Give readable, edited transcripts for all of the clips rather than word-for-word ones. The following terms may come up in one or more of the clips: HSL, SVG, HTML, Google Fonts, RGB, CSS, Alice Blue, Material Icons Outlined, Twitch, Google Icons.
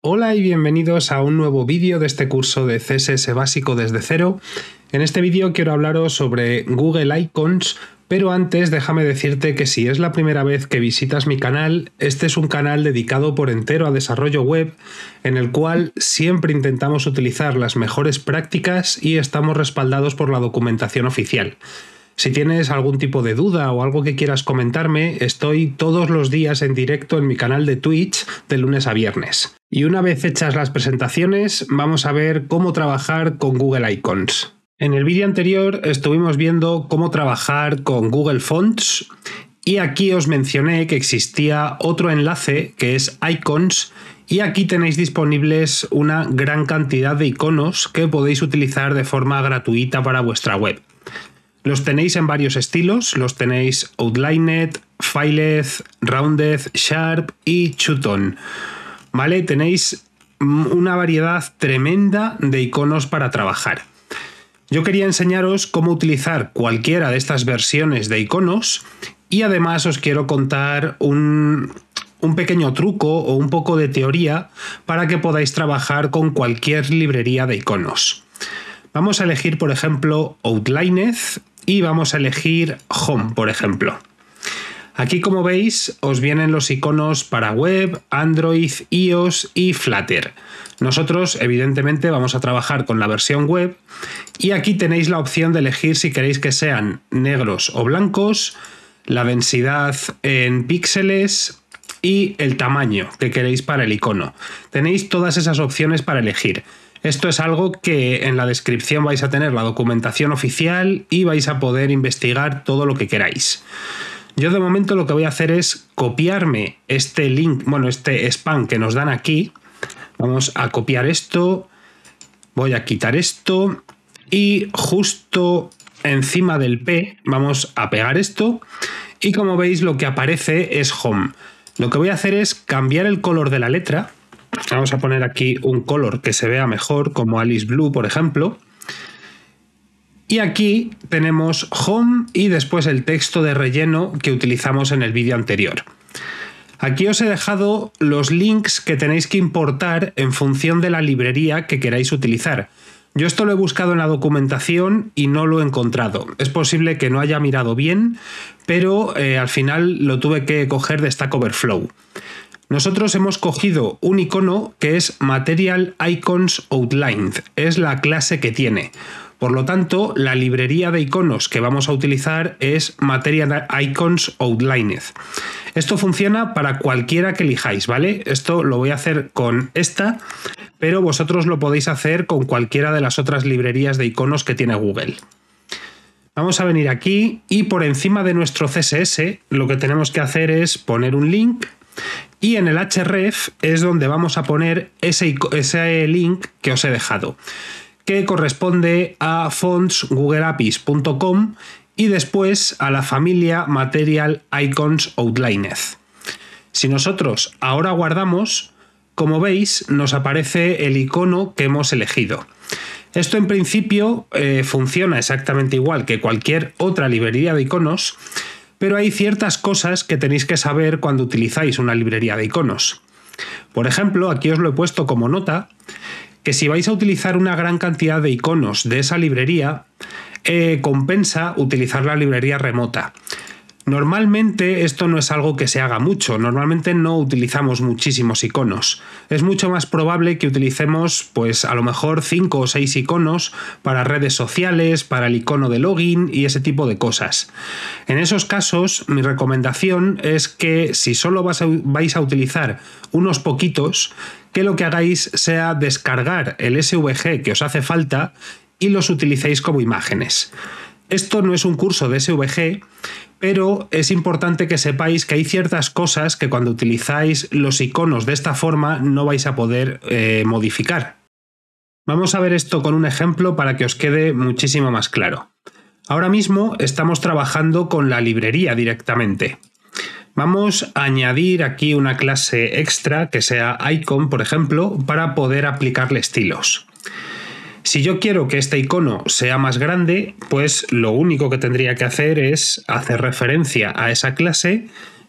Hola y bienvenidos a un nuevo vídeo de este curso de CSS básico desde cero. En este vídeo quiero hablaros sobre Google Icons, pero antes déjame decirte que si es la primera vez que visitas mi canal, este es un canal dedicado por entero a desarrollo web, en el cual siempre intentamos utilizar las mejores prácticas y estamos respaldados por la documentación oficial. Si tienes algún tipo de duda o algo que quieras comentarme, estoy todos los días en directo en mi canal de Twitch de lunes a viernes. Y una vez hechas las presentaciones, vamos a ver cómo trabajar con Google Icons. En el vídeo anterior estuvimos viendo cómo trabajar con Google Fonts y aquí os mencioné que existía otro enlace que es Icons y aquí tenéis disponibles una gran cantidad de iconos que podéis utilizar de forma gratuita para vuestra web. Los tenéis en varios estilos, los tenéis Outlined, Filed, Rounded, Sharp y Two-Tone. ¿Vale? Tenéis una variedad tremenda de iconos para trabajar. Yo quería enseñaros cómo utilizar cualquiera de estas versiones de iconos y además os quiero contar un pequeño truco o un poco de teoría para que podáis trabajar con cualquier librería de iconos. Vamos a elegir, por ejemplo, Outlined y vamos a elegir Home, por ejemplo. Aquí, como veis, os vienen los iconos para web, Android, iOS y Flutter. Nosotros, evidentemente, vamos a trabajar con la versión web y aquí tenéis la opción de elegir si queréis que sean negros o blancos, la densidad en píxeles y el tamaño que queréis para el icono. Tenéis todas esas opciones para elegir. Esto es algo que en la descripción vais a tener la documentación oficial y vais a poder investigar todo lo que queráis. Yo de momento lo que voy a hacer es copiarme este link, bueno, este spam que nos dan aquí. Vamos a copiar esto, voy a quitar esto y justo encima del P vamos a pegar esto y como veis lo que aparece es Home. Lo que voy a hacer es cambiar el color de la letra. Vamos a poner aquí un color que se vea mejor, como Alice Blue, por ejemplo. Y aquí tenemos Home y después el texto de relleno que utilizamos en el vídeo anterior. Aquí os he dejado los links que tenéis que importar en función de la librería que queráis utilizar. Yo esto lo he buscado en la documentación y no lo he encontrado. Es posible que no haya mirado bien, pero al final lo tuve que coger de Stack Overflow. Nosotros hemos cogido un icono que es Material Icons Outlined, es la clase que tiene. Por lo tanto, la librería de iconos que vamos a utilizar es Material Icons Outlined. Esto funciona para cualquiera que elijáis, ¿vale? Esto lo voy a hacer con esta, pero vosotros lo podéis hacer con cualquiera de las otras librerías de iconos que tiene Google. Vamos a venir aquí y por encima de nuestro CSS lo que tenemos que hacer es poner un link. Y en el href es donde vamos a poner ese link que os he dejado, que corresponde a fonts.googleapis.com y después a la familia Material Icons Outlined. Si nosotros ahora guardamos, como veis, nos aparece el icono que hemos elegido. Esto en principio funciona exactamente igual que cualquier otra librería de iconos, pero hay ciertas cosas que tenéis que saber cuando utilizáis una librería de iconos. Por ejemplo, aquí os lo he puesto como nota, que si vais a utilizar una gran cantidad de iconos de esa librería, compensa utilizar la librería remota. Normalmente esto no es algo que se haga mucho, normalmente no utilizamos muchísimos iconos. Es mucho más probable que utilicemos pues a lo mejor 5 o 6 iconos para redes sociales, para el icono de login y ese tipo de cosas. En esos casos mi recomendación es que si solo vais a utilizar unos poquitos, que lo que hagáis sea descargar el SVG que os hace falta y los utilicéis como imágenes. Esto no es un curso de SVG, pero es importante que sepáis que hay ciertas cosas que cuando utilizáis los iconos de esta forma no vais a poder modificar. Vamos a ver esto con un ejemplo para que os quede muchísimo más claro. Ahora mismo estamos trabajando con la librería directamente. Vamos a añadir aquí una clase extra que sea Icon, por ejemplo, para poder aplicarle estilos. Si yo quiero que este icono sea más grande, pues lo único que tendría que hacer es hacer referencia a esa clase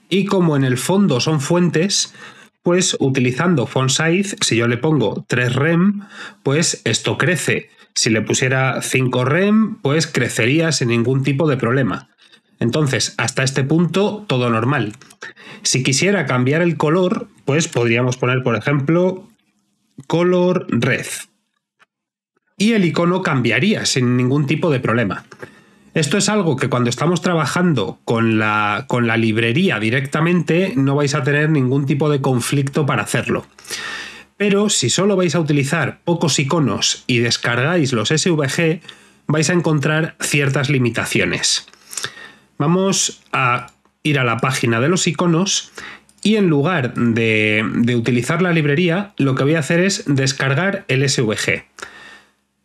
y como en el fondo son fuentes, Pues utilizando font size, si yo le pongo 3 rem, pues esto crece. Si le pusiera 5 rem, pues crecería sin ningún tipo de problema. Entonces, hasta este punto, todo normal. Si quisiera cambiar el color, pues podríamos poner, por ejemplo, color red. Y el icono cambiaría sin ningún tipo de problema. Esto es algo que cuando estamos trabajando con la librería directamente no vais a tener ningún tipo de conflicto para hacerlo. Pero si solo vais a utilizar pocos iconos y descargáis los SVG, vais a encontrar ciertas limitaciones. Vamos a ir a la página de los iconos y en lugar de utilizar la librería, lo que voy a hacer es descargar el SVG.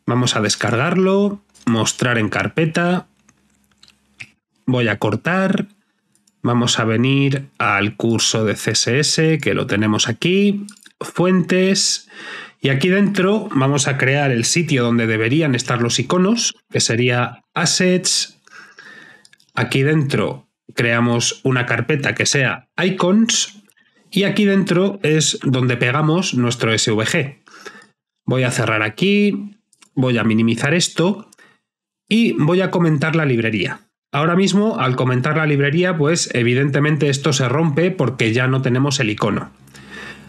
Vamos a descargarlo, mostrar en carpeta. Voy a cortar, vamos a venir al curso de CSS que lo tenemos aquí, fuentes, y aquí dentro vamos a crear el sitio donde deberían estar los iconos, que sería assets. Aquí dentro creamos una carpeta que sea icons y aquí dentro es donde pegamos nuestro SVG. Voy a cerrar aquí, voy a minimizar esto y voy a comentar la librería. Ahora mismo, al comentar la librería, pues evidentemente esto se rompe porque ya no tenemos el icono.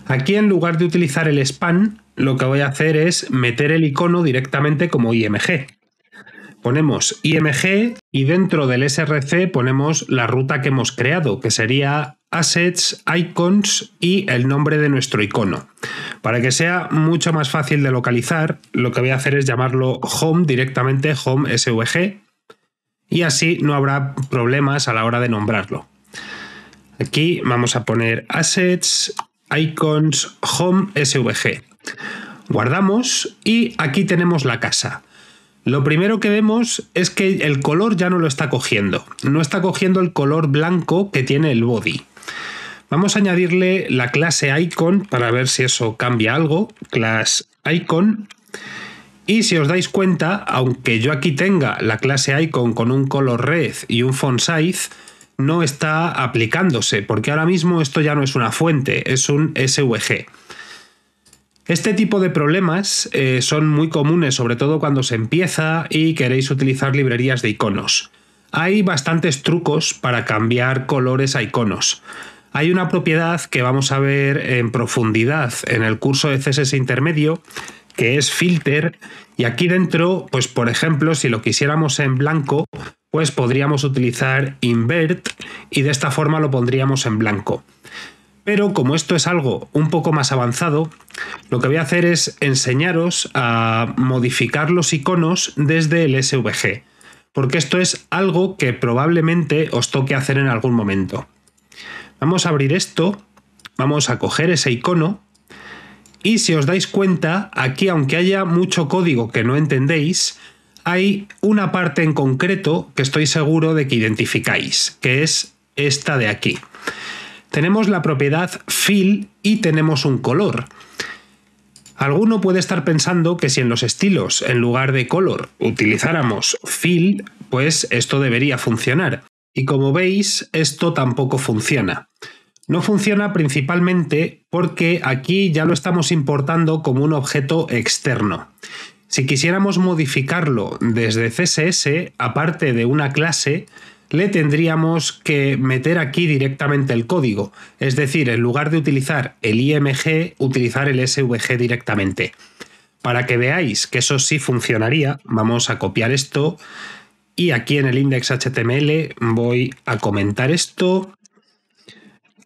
Aquí, en lugar de utilizar el span, lo que voy a hacer es meter el icono directamente como IMG. Ponemos IMG y dentro del SRC ponemos la ruta que hemos creado, que sería assets, icons y el nombre de nuestro icono. Para que sea mucho más fácil de localizar, lo que voy a hacer es llamarlo home directamente, home SVG, y así no habrá problemas a la hora de nombrarlo. Aquí vamos a poner assets, icons, home SVG. Guardamos y aquí tenemos la casa. Lo primero que vemos es que el color ya no lo está cogiendo. No está cogiendo el color blanco que tiene el body. Vamos a añadirle la clase icon para ver si eso cambia algo. Class icon. Y si os dais cuenta, aunque yo aquí tenga la clase icon con un color red y un font size, no está aplicándose, porque ahora mismo esto ya no es una fuente, es un SVG. Este tipo de problemas son muy comunes, sobre todo cuando se empieza y queréis utilizar librerías de iconos. Hay bastantes trucos para cambiar colores a iconos. Hay una propiedad que vamos a ver en profundidad en el curso de CSS intermedio, que es filter, y aquí dentro, pues por ejemplo, si lo quisiéramos en blanco, pues podríamos utilizar invert y de esta forma lo pondríamos en blanco. Pero como esto es algo un poco más avanzado, lo que voy a hacer es enseñaros a modificar los iconos desde el SVG, porque esto es algo que probablemente os toque hacer en algún momento. Vamos a abrir esto, vamos a coger ese icono y si os dais cuenta, aquí aunque haya mucho código que no entendéis, hay una parte en concreto que estoy seguro de que identificáis, que es esta de aquí. Tenemos la propiedad fill y tenemos un color. Alguno puede estar pensando que si en los estilos, en lugar de color, utilizáramos fill, pues esto debería funcionar. Y como veis, esto tampoco funciona. No funciona principalmente porque aquí ya lo estamos importando como un objeto externo. Si quisiéramos modificarlo desde CSS, aparte de una clase, le tendríamos que meter aquí directamente el código, es decir, en lugar de utilizar el IMG, utilizar el SVG directamente. Para que veáis que eso sí funcionaría, vamos a copiar esto y aquí en el index HTML voy a comentar esto,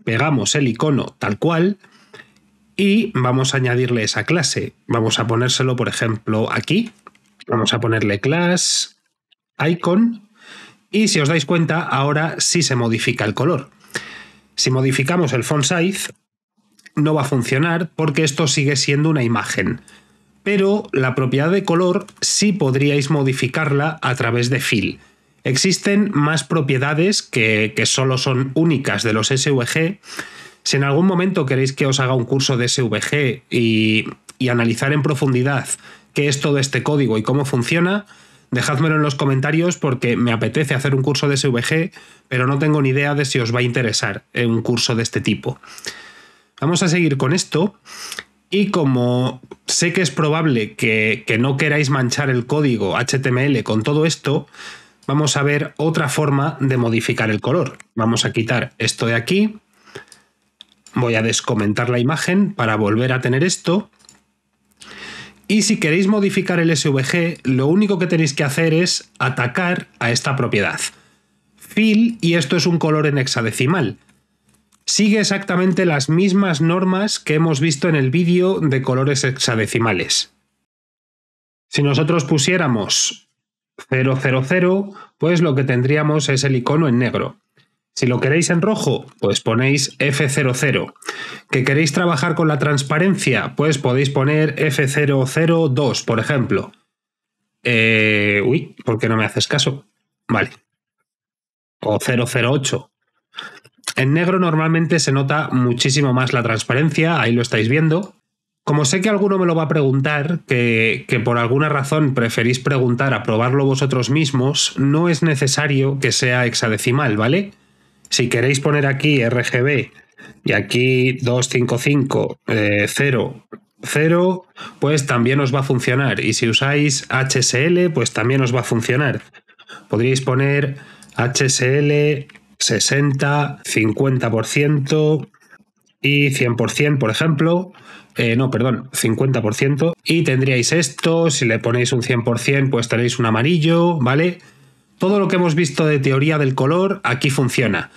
pegamos el icono tal cual y vamos a añadirle esa clase. Vamos a ponérselo, por ejemplo, aquí, vamos a ponerle class icon. Y si os dais cuenta, ahora sí se modifica el color. Si modificamos el font size, no va a funcionar porque esto sigue siendo una imagen. Pero la propiedad de color sí podríais modificarla a través de fill. Existen más propiedades que solo son únicas de los SVG. Si en algún momento queréis que os haga un curso de SVG y analizar en profundidad qué es todo este código y cómo funciona, dejádmelo en los comentarios porque me apetece hacer un curso de SVG, pero no tengo ni idea de si os va a interesar un curso de este tipo. Vamos a seguir con esto. Y como sé que es probable que no queráis manchar el código HTML con todo esto, vamos a ver otra forma de modificar el color. Vamos a quitar esto de aquí. Voy a descomentar la imagen para volver a tener esto. Y si queréis modificar el SVG, lo único que tenéis que hacer es atacar a esta propiedad. Fill, y esto es un color en hexadecimal. Sigue exactamente las mismas normas que hemos visto en el vídeo de colores hexadecimales. Si nosotros pusiéramos 000, pues lo que tendríamos es el icono en negro. Si lo queréis en rojo, pues ponéis F00. ¿Que queréis trabajar con la transparencia? Pues podéis poner F002, por ejemplo. Uy, ¿por qué no me haces caso? Vale. O 008. En negro normalmente se nota muchísimo más la transparencia, ahí lo estáis viendo. Como sé que alguno me lo va a preguntar, que por alguna razón preferís preguntar a probarlo vosotros mismos, no es necesario que sea hexadecimal, ¿vale? Si queréis poner aquí RGB y aquí 255, 0, 0, pues también os va a funcionar. Y si usáis HSL, pues también os va a funcionar. Podríais poner HSL 60, 50% y 100%, por ejemplo. No, perdón, 50%. Y tendríais esto, si le ponéis un 100%, pues tenéis un amarillo, ¿vale? Todo lo que hemos visto de teoría del color aquí funciona.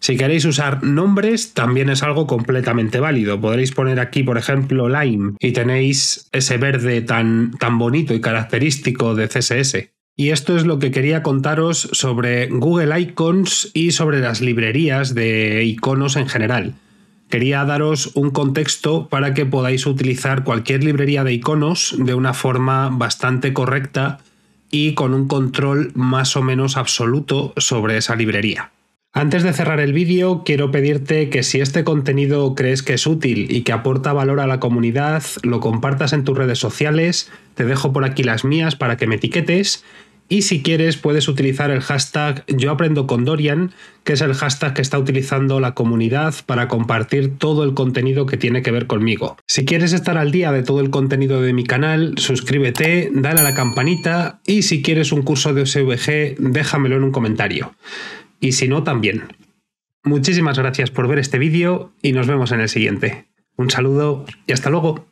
Si queréis usar nombres, también es algo completamente válido. Podréis poner aquí, por ejemplo, lime, y tenéis ese verde tan bonito y característico de CSS. Y esto es lo que quería contaros sobre Google Icons y sobre las librerías de iconos en general. Quería daros un contexto para que podáis utilizar cualquier librería de iconos de una forma bastante correcta y con un control más o menos absoluto sobre esa librería. Antes de cerrar el vídeo, quiero pedirte que si este contenido crees que es útil y que aporta valor a la comunidad, lo compartas en tus redes sociales. Te dejo por aquí las mías para que me etiquetes. Y si quieres, puedes utilizar el hashtag #YoAprendoConDorian, que es el hashtag que está utilizando la comunidad para compartir todo el contenido que tiene que ver conmigo. Si quieres estar al día de todo el contenido de mi canal, suscríbete, dale a la campanita, y si quieres un curso de SVG, déjamelo en un comentario. Y si no, también. Muchísimas gracias por ver este vídeo y nos vemos en el siguiente. Un saludo y hasta luego.